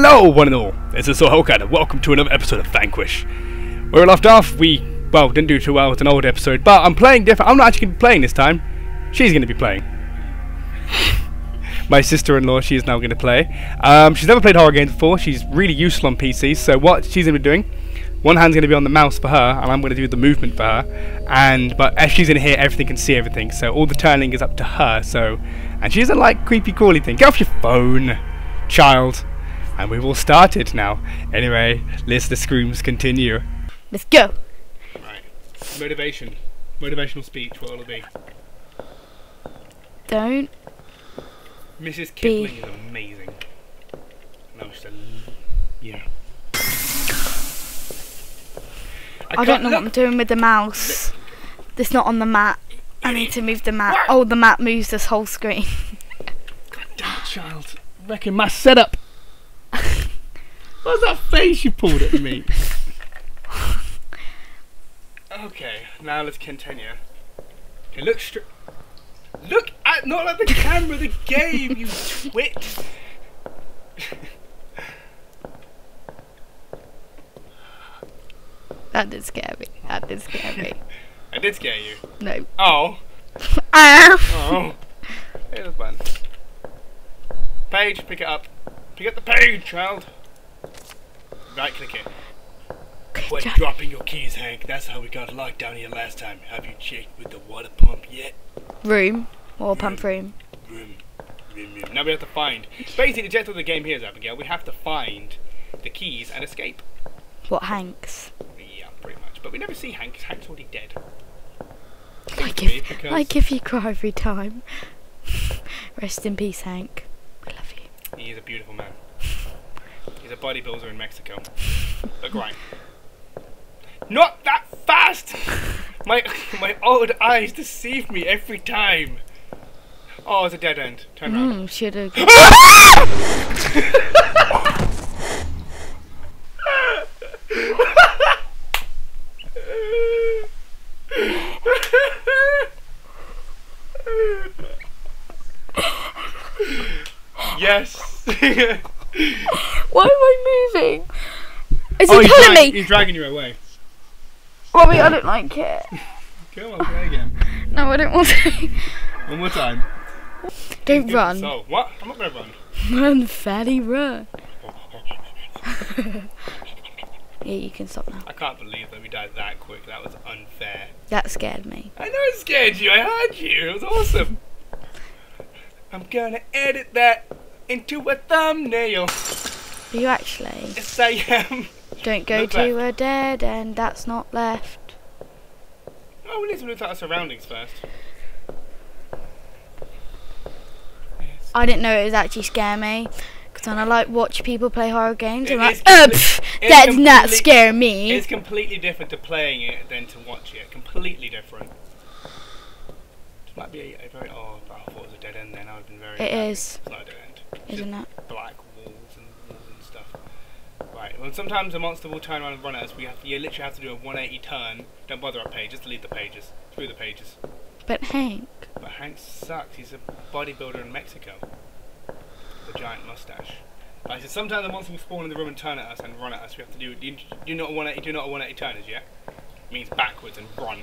Hello, one and all. This is Sohokan, and welcome to another episode of Vanquish. Where we left off, we didn't do too well with an old episode, but I'm playing different. I'm not actually going to be playing this time. She's going to be playing. My sister-in-law, she is now going to play. She's never played horror games before. She's really useful on PCs, so what she's going to be doing, one hand's going to be on the mouse for her, and I'm going to do the movement for her. But as she's in here, everything can see everything, so all the turning is up to her, so... And she doesn't like creepy crawly thing. Get off your phone, child. And we've all started now. Anyway, let the screams continue. Let's go! Right. Motivation. Motivational speech, what will it be? Don't... Mrs. Kipling is amazing. And I'm just a... yeah. I don't know what I'm doing with the mouse. It's not on the map. I need to move the map. Oh, the map moves this whole screen. God damn it, child. Wrecking my setup. What's that face you pulled at me? Okay, now let's continue. Okay, look straight. Look at not at the camera, the game, you twit. That did scare me. That did scare me. I did scare you. No. Oh. Oh. Here's one. Page, pick it up. Pick up the page, child. Right click it. Quit dropping your keys, Hank. That's how we got locked down here last time. Have you checked with the water pump yet? Room. Now we have to find. Basically, the gist of the game here is, Abigail, we have to find the keys and escape. What, Hank's? Yeah, pretty much. But we never see Hank. Hank's already dead. Like if you cry every time. Rest in peace, Hank. I love you. He is a beautiful man. He's a bodybuilder in Mexico. A grind. Not that fast! My old eyes deceive me every time. Oh, it's a dead end. Turn around. Should have. Yes. Why am I moving? Is he killing me? He's dragging you away. Robbie, I don't like it. Go on, play again. No, I don't want to. One more time. Don't run. So, what? I'm not going to run. Run, fatty, run. Yeah, you can stop now. I can't believe that we died that quick. That was unfair. That scared me. I know it scared you. I heard you. It was awesome. I'm going to edit that into a thumbnail. Are you actually? Yes, I am. Don't go to a dead end, that's not left. Oh, we need to look at our surroundings first. I didn't know it was actually scare me. Because when I like watch people play horror games, I'm like, oops, that's not scaring me. It's completely different to playing it than to watching it. Completely different. It might be a very, oh, I thought it was a dead end then. I would have been very. It is. It's not a dead end. Isn't it? Black. Right, well sometimes a monster will turn around and run at us. You literally have to do a 180 turn. Don't bother our page, just delete the pages. Through the pages. But Hank. But Hank sucks. He's a bodybuilder in Mexico. With a giant mustache. Right, so sometimes a monster will spawn in the room and turn at us and run at us. We have to do... You know what 180, do not 180 turn is, yeah? It means backwards and run.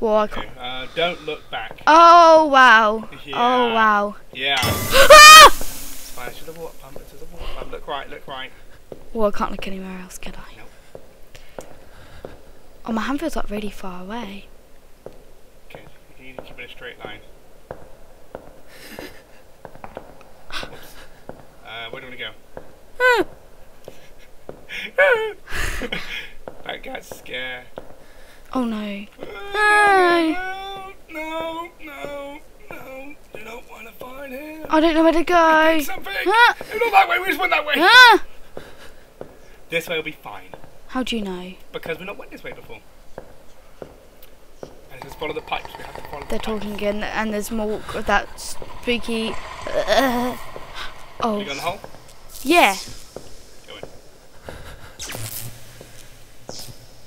Well, I can't. Don't look back. Oh, wow. Yeah. Oh, wow. Yeah. It's fine, it's just a water pump. It's just a water pump. Look right, look right. Well, I can't look anywhere else, can I? Nope. Oh, my hand feels like really far away. Okay, you need to keep it a straight line. Where do we go? That got scared. Oh no. No. You don't want to find him. I don't know where to go. I think something. Not that way, we just went that way. This way will be fine. How do you know? Because we've not went this way before. And just follow the pipes. We have to follow the pipes. Talking again, and there's more of that spooky. Oh. You go in the hole? Yeah. Go in.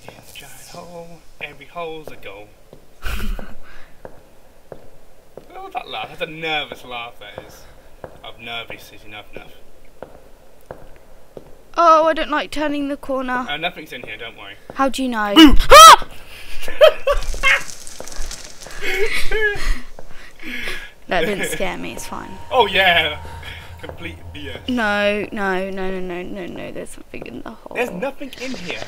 In the giant hole, every hole's a goal. Oh, that laugh. That's a nervous laugh, that is. I'm nervous, is enough. Oh, I don't like turning the corner. Nothing's in here, don't worry. How do you know? That didn't scare me, it's fine. Oh yeah, complete BS. No, there's something in the hole. There's nothing in here.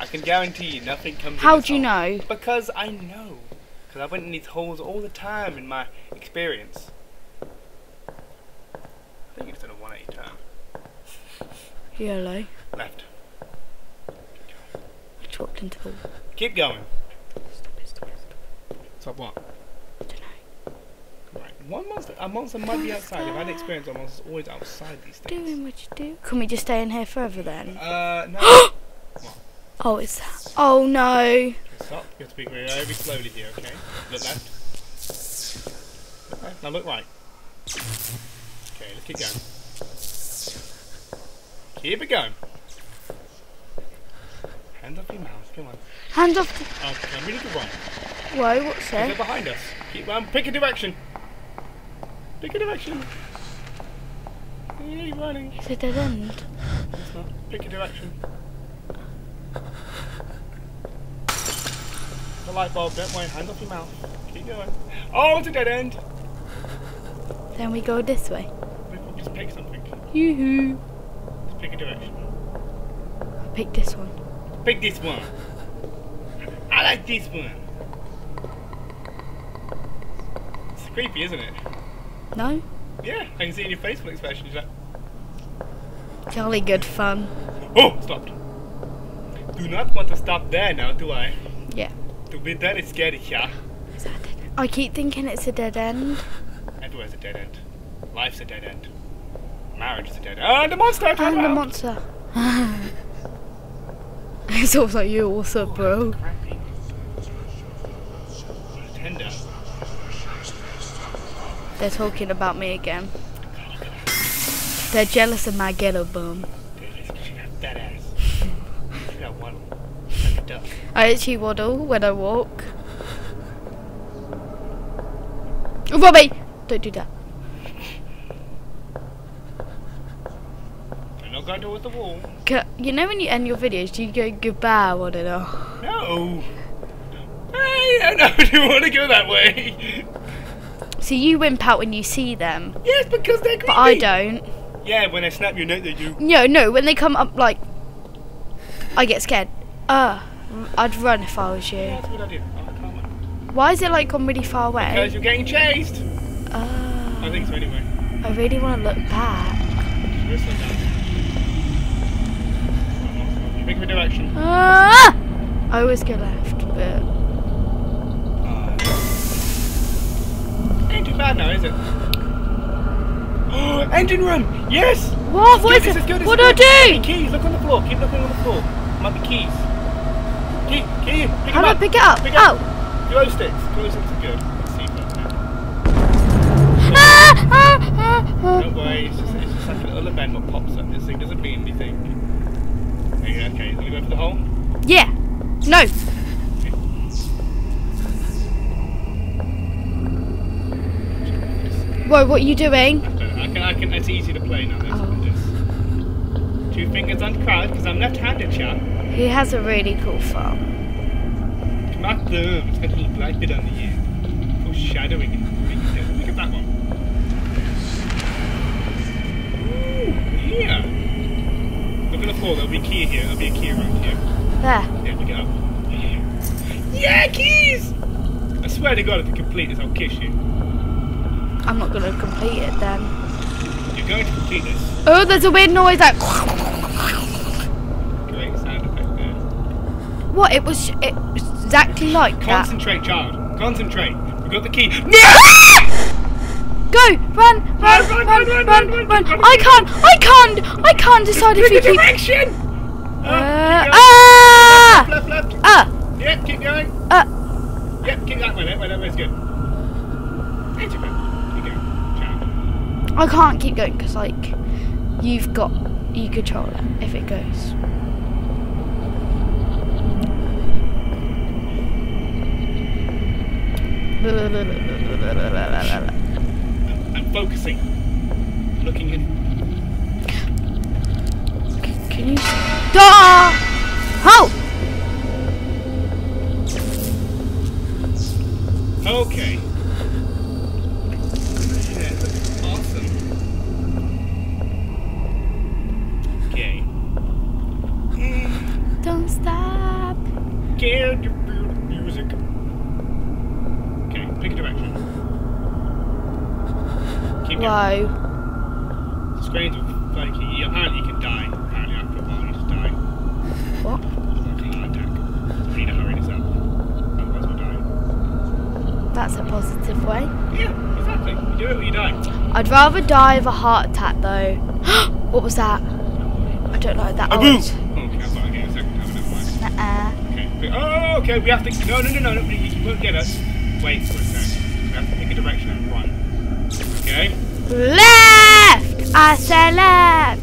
I can guarantee nothing comes in. How do you know? Because I know. Because I went in these holes all the time in my experience. I think it's done a 180 turn. Yellow. Left. I dropped into the wall. Keep going. Stop. Stop what? I don't know. Right. One monster. A monster might be outside. If I had experience, a monster's always outside these things. Doing what you do. Can we just stay in here forever then? No. What? Oh, it's that. Oh no. Okay, stop. You have to be very slowly here. Okay. Look left. Look left. Now look right. Okay. Let's keep going. Keep it going. Hand off your mouth, come on. Hand off the... Oh, I'm really good one. Whoa, what's that? They're behind us. Keep on, pick a direction. Pick a direction. Keep running. It's a dead end. It's not. Pick a direction. The light bulb, don't worry. Hand off your mouth. Keep going. Oh, it's a dead end. Then we go this way. We'll just pick something. Yoo-hoo. Pick a direction. I'll pick this one. Pick this one. I like this one. It's creepy, isn't it? No. Yeah, I can see in your facial expression. You're like... Jolly good fun. Oh, stopped. Do not want to stop there now, do I? Yeah. To be there is scary, yeah. Is that a dead end? I keep thinking it's a dead end. Everywhere's a dead end. Life's a dead end. Marriage is a dead end. And the monster! And the monster. It's also you, also, bro. Crappy. Tender. They're talking about me again. They're jealous of my ghetto bum. I actually waddle when I walk. Robbie! Don't do that. Go to the wall. You know when you end your videos, do you go goodbye or no? No. Hey, I don't want to go that way. So you wimp out when you see them. Yes, because they're creepy. But I don't. Yeah, when I snap your neck, they do. No, when they come up, like, I get scared. I'd run if I was you. Yeah, that's a good idea. Oh, I can't run. Why is it like gone really far away? Because you're getting chased. I think so anyway. I really want to look back. Just look back. Pick a direction. I always go left, but... Ain't too bad now, is it? Oh, engine room! Yes! What? What is it? What do I do? Keys, look on the floor. Keep looking on the floor. Might be keys. Key. How do I pick it up? Pick up. Oh! Glow sticks are good. Let's see if I can. Don't worry, it's just like a little event that pops up. This thing doesn't mean anything. Okay, you want to go for the hole? Yeah. No. Okay. Whoa, what are you doing? I can. It's easy to play now. Oh. Two fingers on crowd because I'm left-handed, chap. He has a really cool farm. My thumb. It's got a little black bit on the end. Foreshadowing. Look at that one. Ooh, yeah. Look at the floor, there'll be a key here, there'll be a key around here. There. Yeah, pick it up. Yeah, keys! I swear to God, if you complete this, I'll kiss you. I'm not going to complete it then. You're going to complete this. Oh, there's a weird noise like... Great sound effect there. What? It was exactly like Concentrate, that. Concentrate, child. Concentrate. We've got the key. Go! Run! I can't decide if you keep... direction! Left. Yep, keep going. Yep, keep that way, that way's good. Keep going. I can't keep going, because, like, you control it if it goes. Focusing. Looking in. Can you stop? Oh! Okay. Awesome. Okay. Don't stop. Get your music. Okay, pick a direction. Keep going. Why? It's great. Like, apparently you can die. Apparently after a while you just die. What? Like an attack. We need to hurry this up. That's a positive way. Yeah, exactly. You do it or you die. I'd rather die of a heart attack though. What was that? I don't like that. Okay, I've got to get a second time, never mind. Okay. Oh, okay, we have to. No, you won't get us. Wait for a second. We have to pick a direction and run. Okay? Left! I said left!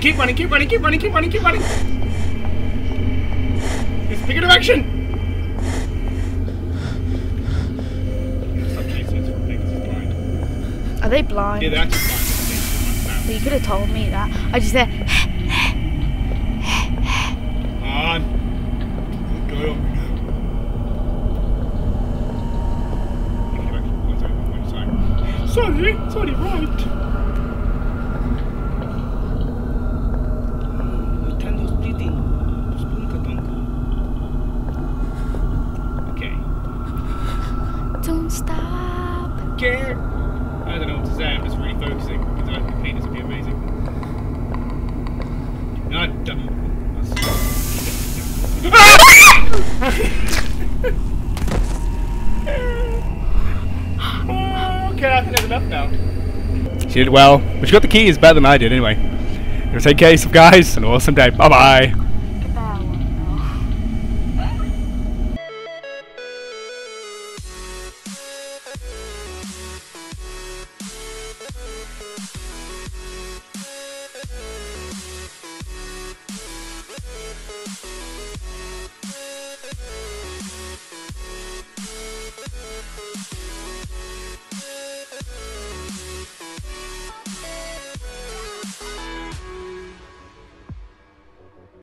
Keep running. Let's pick a direction! Are they blind? Yeah, they're actually blind. Well, you could have told me that. I just said. Come on. Go over now. Sorry, right. Candle's bleeding. Okay. Don't stop. Care. I don't know what to say, I'm just really focusing because I think this would be amazing. No, I don't. Okay, I think that's enough now. She did well, but she got the keys better than I did anyway. It was a case of guys, an awesome day. Bye bye.